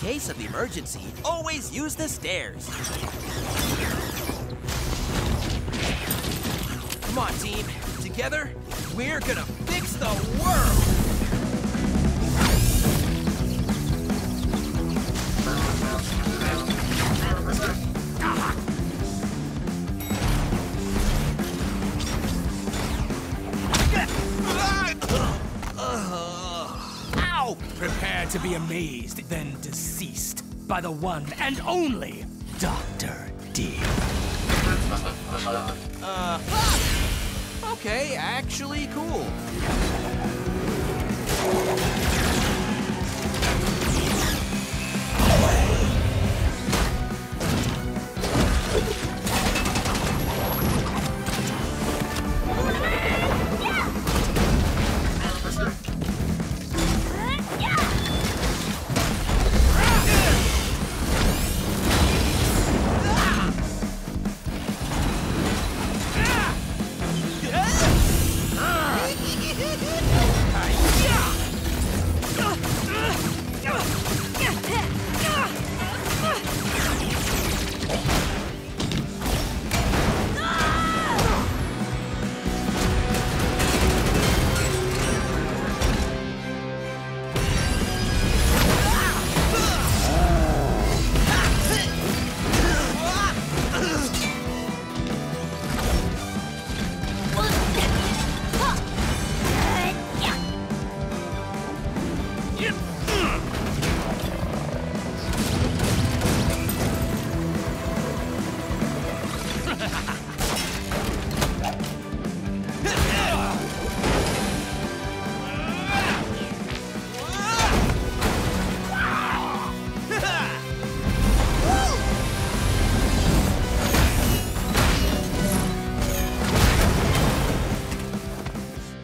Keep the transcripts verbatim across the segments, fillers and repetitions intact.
case of emergency, always use the stairs. Come on, team. Together, we're gonna fix the world! Prepare to be amazed, then deceased, by the one and only Doctor Deep. Uh, ah! Okay, actually cool.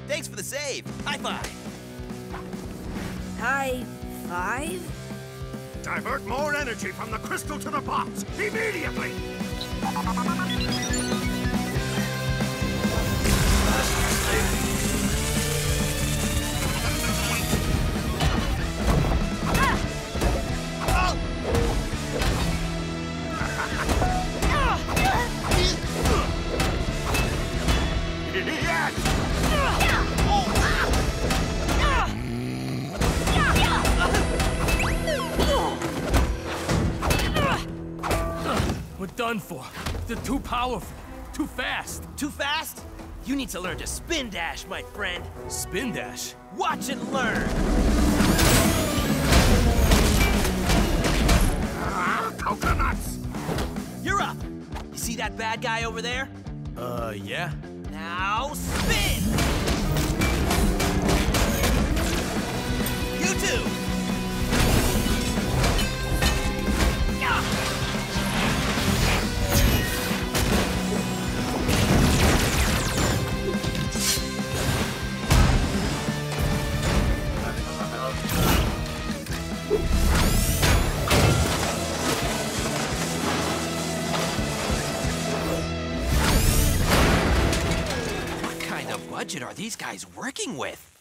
Thanks for the save. High five. High five? Divert more energy from the crystal to the box immediately. Done for. They're too powerful. Too fast. Too fast? You need to learn to spin dash, my friend. Spin dash? Watch and learn! Ah, coconuts! You're up. You see that bad guy over there? Uh, yeah. Now spin! You too! What kind of budget are these guys working with?